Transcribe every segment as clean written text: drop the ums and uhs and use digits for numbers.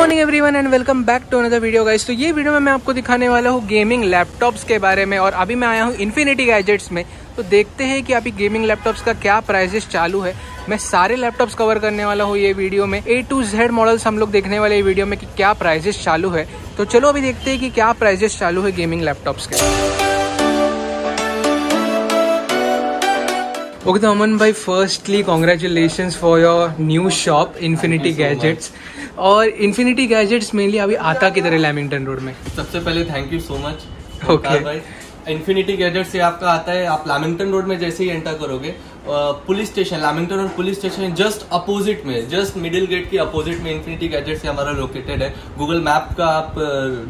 Morning everyone and welcome back to another video guys. तो ये video में मैं आपको दिखाने वाला हूँ गेमिंग लैपटॉप्स के बारे में और अभी मैं आया हूँ इन्फिनिटी गैजेट्स में। तो देखते हैं कि अभी गेमिंग लैपटॉप्स का क्या प्राइसेस चालू है। मैं सारे लैपटॉप्स कवर करने वाला हूँ ये वीडियो में, A to Z मॉडल्स हम लोग देखने वाले ये वीडियो में कि क्या प्राइसेस चालू है। तो चलो अभी देखते हैं कि क्या प्राइसेस चालू है गेमिंग लैपटॉप्स के। ओके तो अमन भाई, firstly congratulations for your new shop infinity gadgets. और इन्फिनिटी गैजेट्स मेनली अभी आता किधर है लैमिंगटन रोड में? सबसे पहले thank you so much. Okay, infinity gadgets ये आपका आता है, आप लैमिंगटन रोड में जैसे ही एंटर करोगे police station, Lamington road police station just opposite में, जस्ट मिडिल गेट के अपोजिट में इन्फिनिटी गैजेट्स हमारा लोकेटेड है। गूगल मैप का आप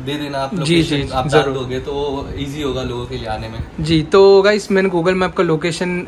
दे देना, आप लोकेशन आप डाल दोगे तो इजी होगा लोगों के लिए आने में। जी तो गाइस, मैंने गूगल मैप का लोकेशन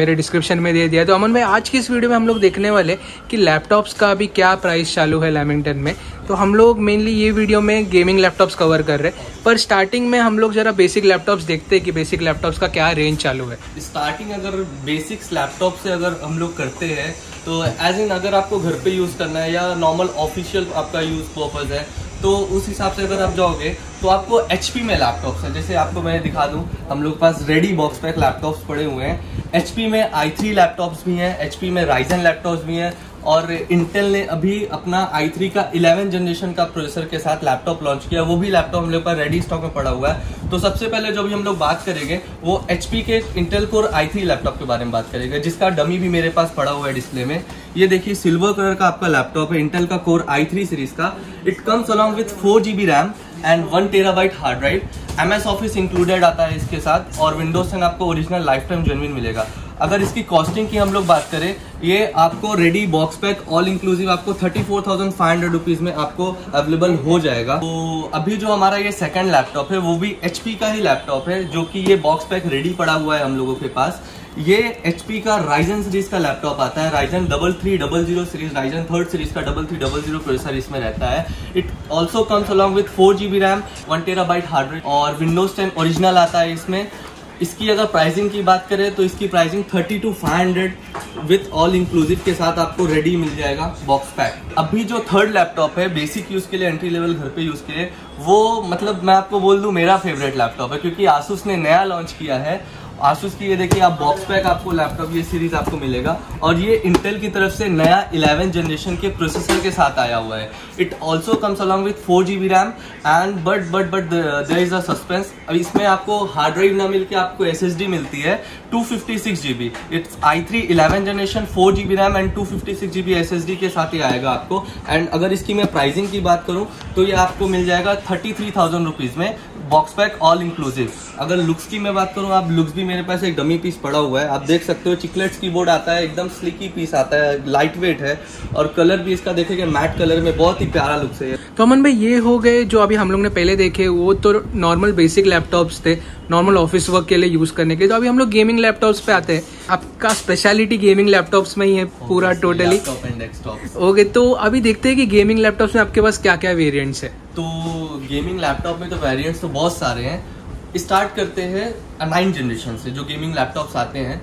मेरे डिस्क्रिप्शन में दे दिया। तो अमन भाई, आज की इस वीडियो में हम लोग देखने वाले कि लैपटॉप्स का अभी क्या प्राइस चालू है लैमिंगटन में। तो हम लोग मेनली ये वीडियो में गेमिंग लैपटॉप्स कवर कर रहे हैं, पर स्टार्टिंग में हम लोग जरा बेसिक लैपटॉप्स देखते हैं कि बेसिक लैपटॉप्स का क्या रेंज चालू है। स्टार्टिंग अगर बेसिक्स लैपटॉप से अगर हम लोग करते हैं तो एज इन अगर आपको घर पे यूज़ करना है या नॉर्मल ऑफिशियल आपका यूज़ पर्पज़ है तो उस हिसाब से अगर आप जाओगे तो आपको HP में लैपटॉप्स है। जैसे आपको मैं दिखा दूं, हम लोग पास रेडी बॉक्स पैक लैपटॉप्स पड़े हुए हैं। HP में i3 लैपटॉप्स भी हैं, HP में राइजन लैपटॉप्स भी हैं, और इंटेल ने अभी अपना i3 का 11 जनरेशन का प्रोसेसर के साथ लैपटॉप लॉन्च किया, वो भी लैपटॉप हम लोग पर रेडी स्टॉक में पड़ा हुआ है। तो सबसे पहले जो भी हम लोग बात करेंगे वो HP के इंटेल कोर i3 लैपटॉप के बारे में बात करेंगे, जिसका डमी भी मेरे पास पड़ा हुआ है डिस्प्ले में। ये देखिए, सिल्वर कलर का आपका लैपटॉप है, इंटेल का कोर i3 सीरीज का। It comes along with 4GB RAM and 1TB hard drive, MS office included आता है इसके साथ, और विंडोज 10 आपको ओरिजिनल लाइफ टाइम जेन्युइन मिलेगा। अगर इसकी कॉस्टिंग की हम लोग बात करें, ये आपको ready box pack all inclusive आपको 34,500 रुपीज़ में आपको अवेलेबल हो जाएगा। तो अभी जो हमारा ये सेकंड लैपटॉप है वो भी HP का ही लैपटॉप है, जो कि ये बॉक्स पैक रेडी पड़ा हुआ है हम लोगों के पास। ये HP का राइजन सीरीज का लैपटॉप आता है, Ryzen 3300 series, Ryzen 3rd series का 3300 प्रोसेसर इसमें रहता है। It also comes along with 4GB RAM, 1TB hard drive, और विंडोज 10 ओरिजिनल आता है इसमें। इसकी अगर प्राइसिंग की बात करें तो इसकी प्राइसिंग 32,500 विथ ऑल इंक्लूसिव के साथ आपको रेडी मिल जाएगा बॉक्स पैक। अभी जो थर्ड लैपटॉप है बेसिक यूज़ के लिए, एंट्री लेवल घर पे यूज़ के लिए, वो मतलब मैं आपको बोल दूँ मेरा फेवरेट लैपटॉप है, क्योंकि Asus ने नया लॉन्च किया है। Asus की ये देखिए आप बॉक्स पैक आपको लैपटॉप ये सीरीज़ आपको मिलेगा, और ये इंटेल की तरफ से नया 11 जनरेशन के प्रोसेसर के साथ आया हुआ है। It also comes along with 4GB RAM and but there is a suspense. अब इसमें आपको हार्ड ड्राइव ना मिल के आपको SSD मिलती है 256GB। It's i3 11 generation, 4GB RAM and 256GB SSD के साथ ही आएगा आपको। एंड अगर इसकी मैं प्राइसिंग की बात करूँ तो ये आपको मिल जाएगा 33,000 रुपीज़ में बॉक्स पैक ऑल इंक्लूसिव। अगर लुक्स की मैं बात करूँ, आप लुक्स भी मेरे पास एक डमी पीस पड़ा हुआ है, आप देख सकते हो। चिकलेट्स कीबोर्ड आता है, एकदम स्लिकी पीस आता है, लाइट वेट है, और कलर भी इसका देखेंगे मैट कलर में, बहुत ही प्यारा लुक्स है। तो अमन भाई, ये हो गए जो अभी हम लोग ने पहले देखे, वो तो नॉर्मल बेसिक लैपटॉप्स थे, नॉर्मल ऑफिस वर्क के लिए यूज करने के लिए। तो अभी हम लोग गेमिंग लैपटॉप्स पे आते हैं। आपका स्पेशलिटी गेमिंग लैपटॉप्स में ही है पूरा टोटली। ओके, तो अभी देखते हैं कि गेमिंग लैपटॉप्स में आपके पास क्या क्या वेरिएंट्स है। तो गेमिंग लैपटॉप में तो वेरिएंट्स तो बहुत सारे हैं। स्टार्ट करते हैं 9 जनरेशन से जो गेमिंग लैपटॉप्स आते हैं।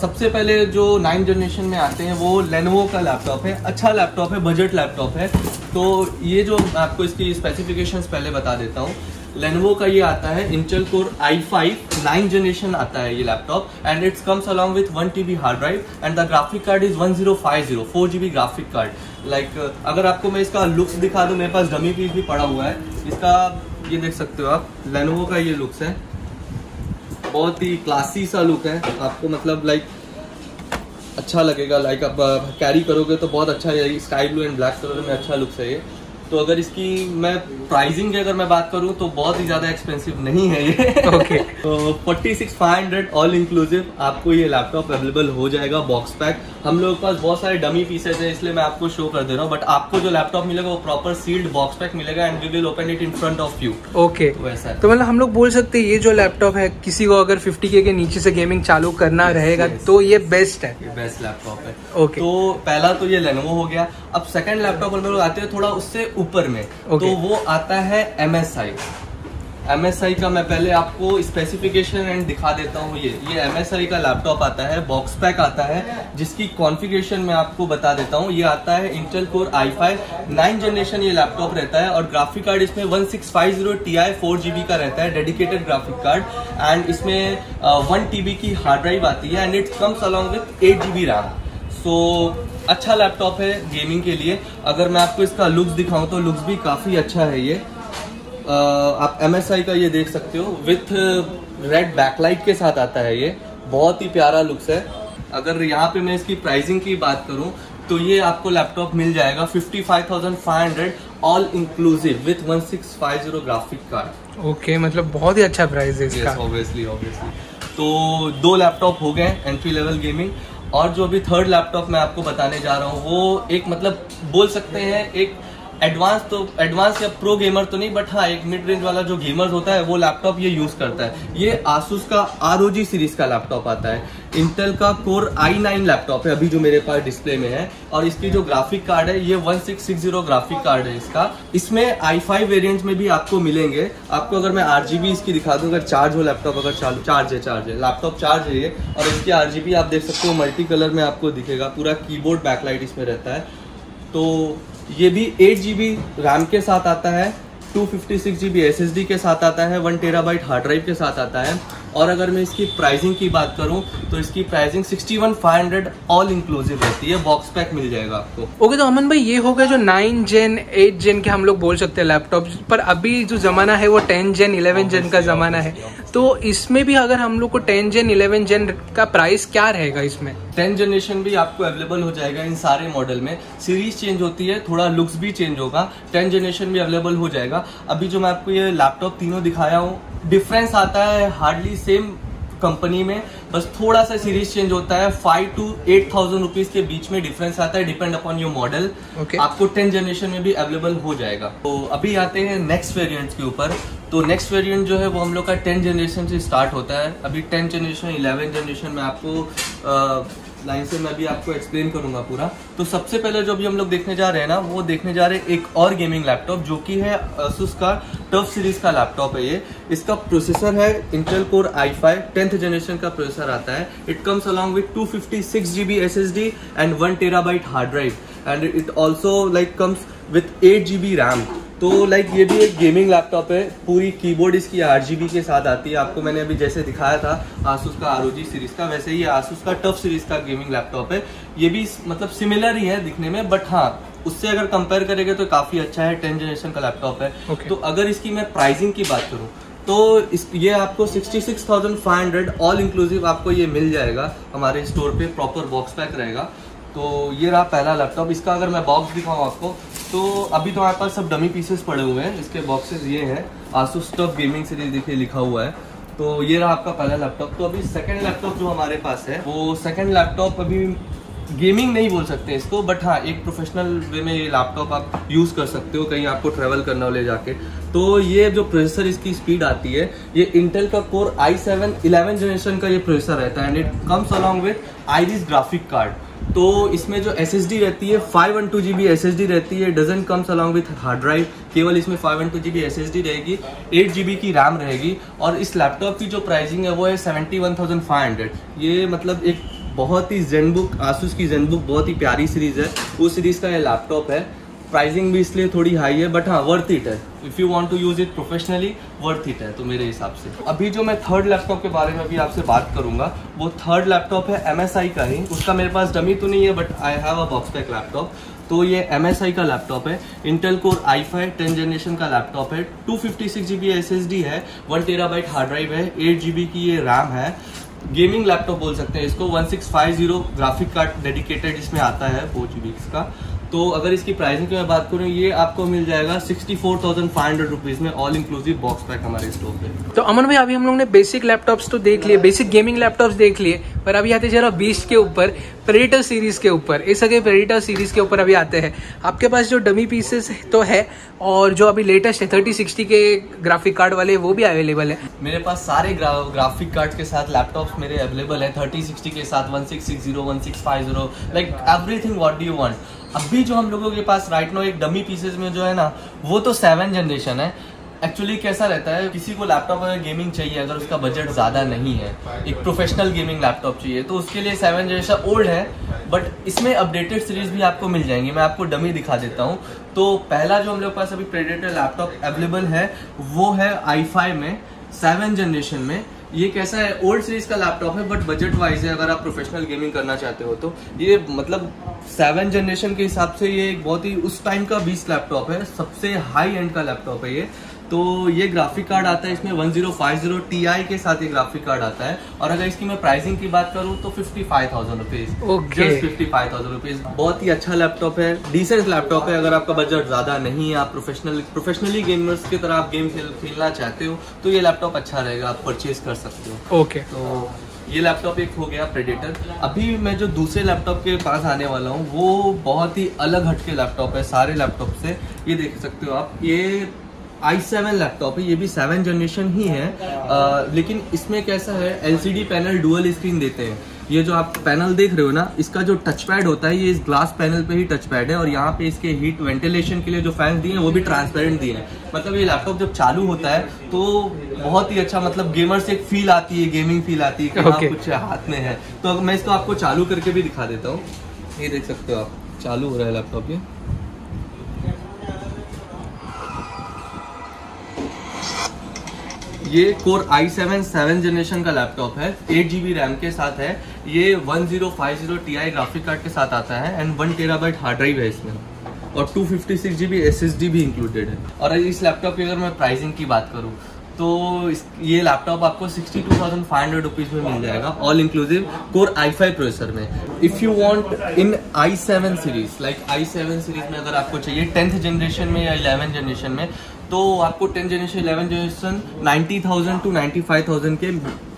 सबसे पहले जो 9 जनरेशन में आते हैं वो Lenovo का लैपटॉप है। अच्छा लैपटॉप है, बजट लैपटॉप है। तो ये जो आपको इसकी स्पेसिफिकेशंस पहले बता देता हूँ। Lenovo का ये आता है इंटेल कोर i5 9 जनरेशन आता है ये laptop, and it's comes along with 1TB hard drive and the graphic card is 1050 4GB graphic card. Like अगर आपको मैं इसका लुक्स दिखा दूँ, मेरे पास डमी पीस भी पड़ा हुआ है इसका, ये देख सकते हो आप। Lenovo का ये लुक्स है, बहुत ही क्लासी सा लुक है, आपको मतलब लाइक अच्छा लगेगा, लाइक आप कैरी करोगे तो बहुत अच्छा है। Sky blue and black colour में अच्छा लुक्स है ये। तो अगर इसकी मैं प्राइसिंग की अगर मैं बात करूं तो बहुत ही ज़्यादा एक्सपेंसिव नहीं है ये। ओके, तो 46,500 ऑल इंक्लूसिव आपको ये लैपटॉप अवेलेबल हो जाएगा बॉक्स पैक। हम लोगों के पास बहुत सारे डमी पीसेज हैं इसलिए मैं आपको शो कर दे रहा हूँ, बट आपको जो लैपटॉप मिलेगा वो प्रॉपर सील्ड बॉक्स पैक मिलेगा and we will open it in front of you. Okay, वैसा तो मतलब हम लोग बोल सकते हैं ये जो लैपटॉप है, किसी को अगर 50K के नीचे से गेमिंग चालू करना रहेगा तो ये बेस्ट है, ये बेस्ट लैपटॉप है। ओके, तो पहला तो ये Lenovo हो गया। अब सेकेंड लैपटॉप हम लोग आते हैं थोड़ा उससे ऊपर में, तो वो आता है MSI। MSI का मैं पहले आपको स्पेसिफिकेशन एंड दिखा देता हूँ। ये MSI का लैपटॉप आता है, बॉक्स पैक आता है, जिसकी कॉन्फ़िगरेशन मैं आपको बता देता हूँ। ये आता है इंटेल कोर i5 9 जनरेशन ये लैपटॉप रहता है और ग्राफिक कार्ड इसमें 1650Ti 4GB का रहता है, डेडिकेटेड ग्राफिक कार्ड, एंड इसमें 1TB की हार्ड ड्राइव आती है and it comes along with 8GB RAM. So अच्छा लैपटॉप है गेमिंग के लिए। अगर मैं आपको इसका लुक्स दिखाऊँ तो लुक्स भी काफ़ी अच्छा है। ये आप MSI का ये देख सकते हो, विथ रेड बैकलाइट के साथ आता है, ये बहुत ही प्यारा लुक्स है। अगर यहाँ पे मैं इसकी प्राइसिंग की बात करूँ तो ये आपको लैपटॉप मिल जाएगा 55,500 all inclusive with 1650 graphic card. Okay, मतलब बहुत ही अच्छा प्राइस है इसका। ऑब्वियसली। तो दो लैपटॉप हो गए एंट्री लेवल गेमिंग, और जो अभी थर्ड लैपटॉप मैं आपको बताने जा रहा हूँ वो एक मतलब बोल सकते हैं एक एडवांस या प्रो गेमर तो नहीं, बट हाँ एक मिड रेंज वाला जो गेमर्स होता है वो लैपटॉप ये यूज़ करता है। ये Asus का ROG सीरीज़ का लैपटॉप आता है, इंटेल का कोर i9 लैपटॉप है अभी जो मेरे पास डिस्प्ले में है, और इसकी जो ग्राफिक कार्ड है ये 1660 ग्राफिक कार्ड है इसका। इसमें i5 वेरिएंट में भी आपको मिलेंगे। आपको अगर मैं RGB इसकी दिखा दूँ, अगर चार्ज हो लैपटॉप, अगर चार्ज है लैपटॉप, चार्ज है ये, और इसकी RGB आप देख सकते हो मल्टी कलर में आपको दिखेगा, पूरा कीबोर्ड बैकलाइट इसमें रहता है। तो ये भी 8GB रैम के साथ आता है, 256GB SSD के साथ आता है, 1TB हार्ड ड्राइव के साथ आता है। और अगर मैं इसकी प्राइसिंग की बात करूं तो इसकी प्राइसिंग 61,500 ऑल इंक्लूसिव रहती है, बॉक्स पैक मिल जाएगा आपको। ओके, तो अमन भाई ये हो गया जो 9 जेन 8 जेन के हम लोग बोल सकते हैं लैपटॉप, पर अभी जो ज़माना है वो 10 जेन 11 जेन का ज़माना है। तो इसमें भी अगर हम लोग को 10 जेन 11 जेन का प्राइस क्या रहेगा? इसमें 10 जनरेशन भी आपको अवेलेबल हो जाएगा इन सारे मॉडल में। सीरीज चेंज होती है, थोड़ा लुक्स भी चेंज होगा, 10 जनरेशन भी अवेलेबल हो जाएगा। अभी जो मैं आपको ये लैपटॉप तीनों दिखाया हूँ, डिफरेंस आता है हार्डली सेम कंपनी में, बस थोड़ा सा सीरीज चेंज होता है। 5,000 to 8,000 रुपीज के बीच में डिफरेंस आता है, डिपेंड अपॉन योर मॉडल। आपको 10 जनरेशन में भी अवेलेबल हो जाएगा। तो अभी आते हैं नेक्स्ट वेरिएंट के ऊपर। तो नेक्स्ट वेरिएंट जो है वो हम लोग का 10 जनरेशन से स्टार्ट होता है। अभी 10 जनरेशन 11 जनरेशन में आपको लाइन से मैं भी आपको एक्सप्लेन करूंगा पूरा। तो सबसे पहले जो भी हम लोग देखने जा रहे हैं ना, वो देखने जा रहे हैं एक और गेमिंग लैपटॉप जो कि है Asus का टफ सीरीज का लैपटॉप है। ये इसका प्रोसेसर है Intel core i5 10th generation का प्रोसेसर आता है। It comes along with 256GB SSD and 1TB hard drive, and it also like comes with 8GB RAM. तो लाइक ये भी एक गेमिंग लैपटॉप है, पूरी कीबोर्ड इसकी RGB के साथ आती है। आपको मैंने अभी जैसे दिखाया था Asus का ROG सीरीज़ का, वैसे ही Asus का टफ सीरीज़ का गेमिंग लैपटॉप है। ये भी मतलब सिमिलर ही है दिखने में, बट हाँ उससे अगर कंपेयर करेंगे तो काफ़ी अच्छा है, 10 जनरेशन का लैपटॉप है। तो अगर इसकी मैं प्राइसिंग की बात करूँ तो ये आपको 66,500 ऑल इंक्लूसिव आपको ये मिल जाएगा हमारे स्टोर पर, प्रॉपर बॉक्स पैक रहेगा। तो ये रहा पहला लैपटॉप। इसका अगर मैं बॉक्स दिखाऊँ आपको तो अभी तो हमारे पास सब डमी पीसेस पड़े हुए हैं, इसके बॉक्सेस ये हैं। Asus टफ गेमिंग सीरीज देखिए लिखा हुआ है। तो ये रहा आपका पहला लैपटॉप। तो अभी सेकंड लैपटॉप जो हमारे पास है, वो सेकंड लैपटॉप अभी गेमिंग नहीं बोल सकते इसको, बट हाँ एक प्रोफेशनल वे में ये लैपटॉप आप यूज़ कर सकते हो कहीं आपको ट्रैवल करना हो ले जाके। तो ये जो प्रोसेसर इसकी स्पीड आती है, ये इंटेल का कोर i7 11 जनरेशन का ये प्रोसेसर रहता है, and it comes along with Iris graphic card. तो इसमें जो SSD रहती है 512GB SSD रहती है, doesn't comes along with hard drive, केवल इसमें 512GB SSD रहेगी, 8GB की रैम रहेगी। और इस लैपटॉप की जो प्राइसिंग है वो है 71,500। ये मतलब एक बहुत ही ZenBook, Asus की ZenBook बहुत ही प्यारी सीरीज़ है, उस सीरीज़ का ये लैपटॉप है। प्राइसिंग भी इसलिए थोड़ी हाई है, बट हाँ वर्थ इट है। If you want to use it professionally worth it है तो मेरे हिसाब से। अभी जो मैं थर्ड लैपटॉप के बारे में अभी आपसे बात करूंगा, वो थर्ड लैपटॉप है MSI का ही। उसका मेरे पास डमी तो नहीं है, but I have a box pack laptop. तो ये MSI का लैपटॉप है, इंटेल कोर i5 10 जनरेशन का लैपटॉप है, 256GB SSD है, 1TB हार्ड ड्राइव है, 8GB की ये रैम है। गेमिंग लैपटॉप बोल सकते हैं इसको, 1650 ग्राफिक कार्ड डेडिकेटेड इसमें आता है, 4GB का। तो अगर इसकी प्राइसिंग की मैं बात करूँ, ये आपको मिल जाएगा 64,500 रुपीज़ में ऑल इंक्लूसिव बॉक्स पैक हमारे स्टोर पे। तो अमन भाई अभी हम लोग ने बेसिक लैपटॉप्स तो देख लिए, बेसिक गेमिंग लैपटॉप्स देख लिए, पर अभी आते जरा बीस्ट के ऊपर, प्रेडेटर सीरीज़ के ऊपर, इस सके प्रेडेटर सीरीज़ के ऊपर अभी आते हैं। आपके पास जो डमी पीसेस तो है, और जो अभी लेटेस्ट है 3060 के ग्राफिक कार्ड वाले वो भी अवेलेबल है। मेरे पास सारे ग्राफिक कार्ड के साथ लैपटॉप्स मेरे अवेलेबल है, 3060 के साथ, 1660 1650, like everything what you want. अभी जो हम लोगों के पास राइट नाउ एक डमी पीसेस में जो है ना, वो तो 7 जनरेशन है, एक्चुअली कैसा रहता है, किसी को लैपटॉप अगर गेमिंग चाहिए, अगर उसका बजट ज़्यादा नहीं है, एक प्रोफेशनल गेमिंग लैपटॉप चाहिए, तो उसके लिए 7 जनरेशन ओल्ड है, बट इसमें अपडेटेड सीरीज भी आपको मिल जाएंगी। मैं आपको डमी दिखा देता हूँ। तो पहला जो हम लोग पास अभी प्रेडेटर लैपटॉप अवेलेबल है वो है i5 में 7 जनरेशन में। ये कैसा है, ओल्ड सीरीज का लैपटॉप है बट बजट वाइज है, अगर आप प्रोफेशनल गेमिंग करना चाहते हो तो ये मतलब 7 जनरेशन के हिसाब से ये एक बहुत ही उस टाइम का बेस्ट लैपटॉप है, सबसे हाई एंड का लैपटॉप है ये। तो ये ग्राफिक कार्ड आता है इसमें 1050 Ti के साथ ये ग्राफिक कार्ड आता है। और अगर इसकी मैं प्राइसिंग की बात करूं तो 55,000 रुपीज़, जस्ट 55,000 रुपीज़। बहुत ही अच्छा लैपटॉप है, डिसेंट लैपटॉप है। अगर आपका बजट ज़्यादा नहीं है, आप प्रोफेशनली गेमर्स की तरह आप गेम खेलना चाहते हो तो ये लैपटॉप अच्छा रहेगा, आप परचेज कर सकते हो। तो ये लैपटॉप एक हो गया प्रेडेटर। अभी मैं जो दूसरे लैपटॉप के पास आने वाला हूँ वो बहुत ही अलग हटके लैपटॉप है सारे लैपटॉप से। ये देख सकते हो आप, ये i7 लैपटॉप है, ये भी 7 जनरेशन ही है। लेकिन इसमें कैसा है, LCD पैनल डुअल स्क्रीन देते हैं। ये जो आप पैनल देख रहे हो ना, इसका जो टच पैड होता है ये इस ग्लास पैनल पे ही टच पैड है। और यहाँ पे इसके हीट वेंटिलेशन के लिए जो फैन दिए हैं वो भी ट्रांसपेरेंट दिए हैं। मतलब ये लैपटॉप जब चालू होता है तो बहुत ही अच्छा, मतलब गेमर्स एक फील आती है, गेमिंग फील आती है कि हाँ कुछ हाथ में है। तो मैं इसको आपको चालू करके भी दिखा देता हूँ। ये देख सकते हो आप, चालू हो रहा है लैपटॉप ये। ये कोर i7 7 जनरेशन का लैपटॉप है, 8GB रैम के साथ है। ये 1050 Ti ग्राफिक कार्ड के साथ आता है एंड 1TB हार्ड ड्राइव है इसमें, और 256GB SSD भी इंक्लूडेड है। और इस लैपटॉप की अगर मैं प्राइसिंग की बात करूँ तो ये लैपटॉप आपको 62,500 रुपीज़ में मिल जाएगा, all inclusive, core i5 processor में। If you want in i7 series, like i7 series में अगर आपको चाहिए 10th जनरेशन में या 11th जनरेशन में, तो आपको 10 जनरेशन 11 जनरेशन 90,000 टू 95,000 के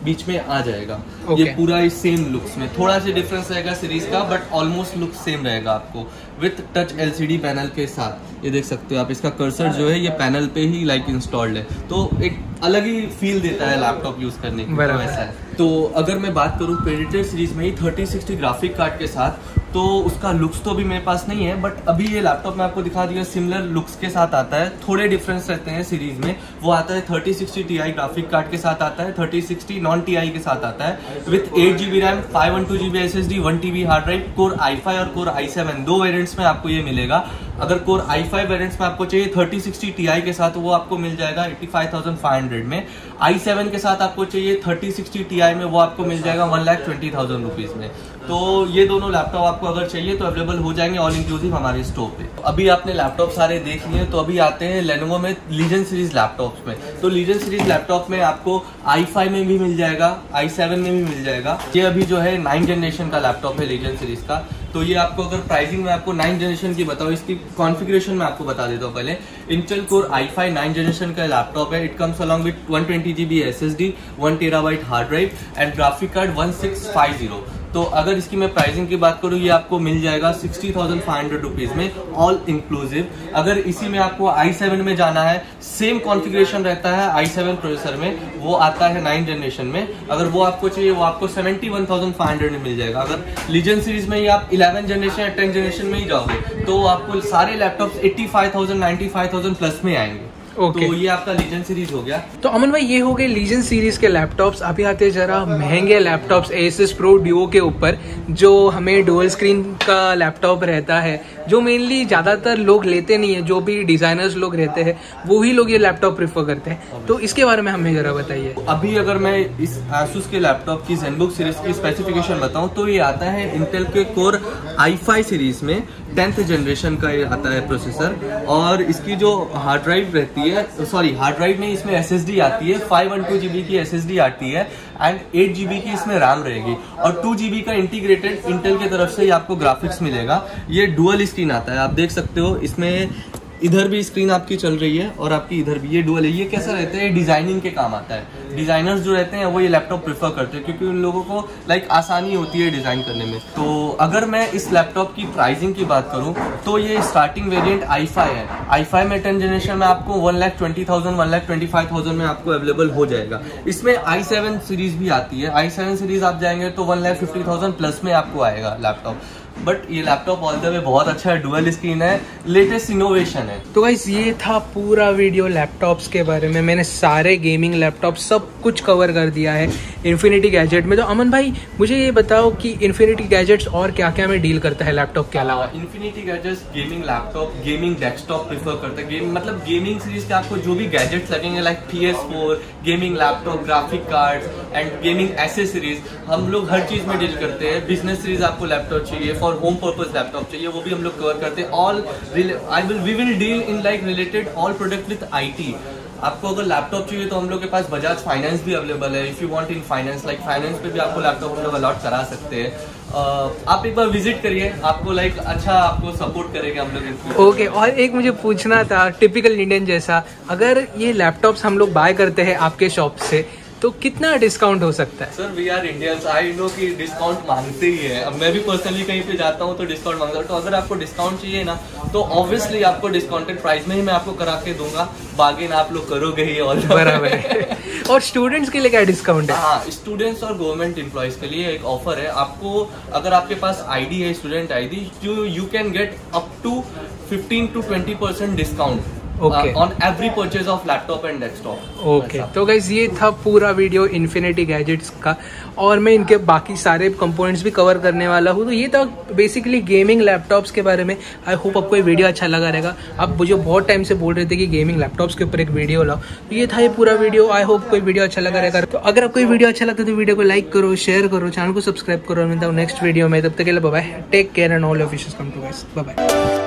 बीच में आ जाएगा। ये पूरा इस सेम लुक्स में थोड़ा सा डिफरेंस रहेगा सीरीज का, बट ऑलमोस्ट लुक सेम रहेगा आपको, विथ टच LCD पैनल के साथ। ये देख सकते हो आप, इसका कर्सर जो है ये पैनल पे ही लाइक इंस्टॉल्ड है, तो एक अलग ही फील देता है लैपटॉप यूज़ करने के वैसा है। तो अगर मैं बात करूँ प्रेडेटर सीरीज में ही 3060 ग्राफिक कार्ड के साथ, तो उसका लुक्स तो अभी मेरे पास नहीं है, बट अभी ये लैपटॉप मैं आपको दिखा दिया सिमिलर लुक्स के साथ आता है। थोड़े डिफरेंस रहते हैं सीरीज़ में, वो आता है 3060 Ti ग्राफिक कार्ड के साथ आता है, 3060 नॉन Ti के साथ आता है, with 8GB RAM, 512GB SSD, 1TB hard drive, core i5 और कोर i7 दो वेरियंट्स में आपको ये मिलेगा। अगर कोर i5 वेरियंट्स में आपको चाहिए 3060 Ti के साथ, वो आपको मिल जाएगा 85,500 में। i7 के साथ आपको चाहिए 3060 Ti में, वो आपको मिल जाएगा 1,20,000 रुपीज़ में। तो ये दोनों लैपटॉप आपको अगर चाहिए तो अवेलेबल हो जाएंगे, ऑल इंक्लूसिव, हमारे स्टोर पे। अभी आपने लैपटॉप सारे देख लिए, तो अभी आते हैं Lenovo में लीजन सीरीज लैपटॉप्स में। तो लीजन सीरीज लैपटॉप में आपको i5 में भी मिल जाएगा, i7 में भी मिल जाएगा। ये अभी जो है 9 जनरेशन का लैपटॉप है लीजन सीरीज का। तो ये आपको अगर प्राइसिंग में आपको 9 जनरेशन की बताऊँ, इसकी कॉन्फिगरेशन में आपको बता देता हूँ। पहले इंटेल कोर i5 9 जनरेशन का लैपटॉप है। It comes along with 120GB SSD, 1TB hard drive and graphic card 1650। तो अगर इसकी मैं प्राइसिंग की बात करूँ, ये आपको मिल जाएगा 60,500 रुपीज़ में, ऑल इंक्लूसिव। अगर इसी में आपको i7 में जाना है, सेम कॉन्फ़िगरेशन रहता है i7 प्रोसेसर में, वो आता है 9 जनरेशन में। अगर वो आपको चाहिए, वो आपको 71,500 में मिल जाएगा। अगर लीजन सीरीज़ में ही आप 11 जनरेशन या 10 जनरेशन में ही जाओगे तो आपको सारे लैपटॉप्स 85,000 95,000 प्लस में आएंगे। तो ये आपका लीजन सीरीज हो गया। तो अमन भाई, ये हो गए लीजन सीरीज के लैपटॉप्स। अभी आते जरा महंगे लैपटॉप्स Asus Pro Duo के ऊपर, जो हमें डुअल स्क्रीन का लैपटॉप रहता है, जो मेनली ज़्यादातर लोग लेते नहीं है, जो भी डिज़ाइनर्स लोग रहते हैं वो ही लोग ये लैपटॉप प्रेफर करते हैं। तो इसके बारे में हमें ज़रा बताइए। अभी अगर मैं इस Asus के लैपटॉप की ZenBook सीरीज की स्पेसिफिकेशन बताऊँ तो ये आता है इंटेल के कोर i5 सीरीज में 10th जनरेशन का ये आता है प्रोसेसर, और इसकी जो हार्ड ड्राइव रहती है, सॉरी हार्ड ड्राइव में इसमें SSD आती है, 512GB की SSD आती है एंड 8GB की इसमें RAM रहेगी, और 2GB का इंटीग्रेटेड इंटेल की तरफ से ही आपको ग्राफिक्स मिलेगा। ये डुअल स्क्रीन आता है, आप देख सकते हो, इसमें इधर भी स्क्रीन आपकी चल रही है और आपकी इधर भी, ये डुअल है। ये कैसा रहता है, डिज़ाइनिंग के काम आता है। डिज़ाइनर्स जो रहते हैं वो ये लैपटॉप प्रेफर करते हैं क्योंकि उन लोगों को लाइक आसानी होती है डिज़ाइन करने में। तो अगर मैं इस लैपटॉप की प्राइसिंग की बात करूं तो ये स्टार्टिंग वेरिएंट i5 है। i5 में 10 जनरेशन में आपको 1,20,000 1,25,000 में आपको अवेलेबल हो जाएगा। इसमें i7 सीरीज़ भी आती है, i7 सीरीज़ आप जाएंगे तो 1,50,000 प्लस में आपको आएगा लैपटॉप। बट ये लैपटॉप ऑल द वे बहुत अच्छा है, डुअल स्क्रीन है, लेटेस्ट इनोवेशन है। तो गाइस ये था पूरा वीडियो लैपटॉप्स के बारे में, मैंने सारे गेमिंग लैपटॉप सब कुछ कवर कर दिया है इन्फिनिटी गैजेट में। तो अमन भाई मुझे ये बताओ कि इन्फिनिटी गैजेट्स और क्या क्या में डील करता है लैपटॉप के अलावा? Infinity gadgets gaming laptop, gaming desktop prefer करता है, मतलब गेमिंग सीरीज के आपको जो भी गैजेट्स लगेंगे like PS4, gaming laptop, graphic cards and gaming accessories, हम लोग हर चीज़ में डील करते हैं। बिजनेस सीरीज आपको लैपटॉप चाहिए, फॉर होम पर्पस लैपटॉप चाहिए, वो भी हम लोग कवर करते हैं। All we will deal in like related all product with IT। आपको अगर लैपटॉप चाहिए तो हम लोग के पास बजाज फाइनेंस भी अवेलेबल है। If you want in finance, like finance पे भी आपको लैपटॉप हम लोग अलॉट करा सकते हैं। आप एक बार विजिट करिए, आपको लाइक अच्छा आपको सपोर्ट करेगा हम लोग। ओके, और एक मुझे पूछना था टिपिकल इंडियन जैसा, अगर ये लैपटॉप्स हम लोग बाय करते हैं आपके शॉप से तो कितना डिस्काउंट हो सकता है? Sir we are Indians, I know कि डिस्काउंट मांगते ही है। अब मैं भी पर्सनली कहीं पे जाता हूँ तो डिस्काउंट मांगता हूँ, तो अगर आपको डिस्काउंट चाहिए ना तो ऑब्वियसली आपको डिस्काउंटेड प्राइस में ही मैं आपको करा के दूंगा, बार्गेन आप लोग करोगे ही। और बराबर है। और स्टूडेंट्स के लिए क्या डिस्काउंट है? हाँ, स्टूडेंट्स और गवर्नमेंट एम्प्लॉयज़ के लिए एक ऑफर है। आपको अगर आपके पास ID है, student ID, you can get up to 15 to 20% discount on every purchase of laptop and desktop. Okay, तो गाइज ये था पूरा वीडियो इन्फिनिटी गैजेट्स का, और मैं इनके बाकी सारे कंपोनेंट्स भी कवर करने वाला हूँ। तो ये था बेसिकली गेमिंग लैपटॉप्स के बारे में। आई होप आपको ये वीडियो अच्छा लगा रहेगा। आप मुझे बहुत टाइम से बोल रहे थे कि गेमिंग लैपटॉप्स के ऊपर एक वीडियो लाओ, तो ये था ये पूरा वीडियो। आई होप कोई वीडियो अच्छा लगा रहेगा। तो अगर आपको ये वीडियो अच्छा लगता है तो वीडियो को लाइक करो, शेयर करो, चैनल को सब्सक्राइब करो। मिलता हूँ नेक्स्ट वीडियो में, तब तक के लिए bye bye, take care and all your wishes come to guys, bye bye.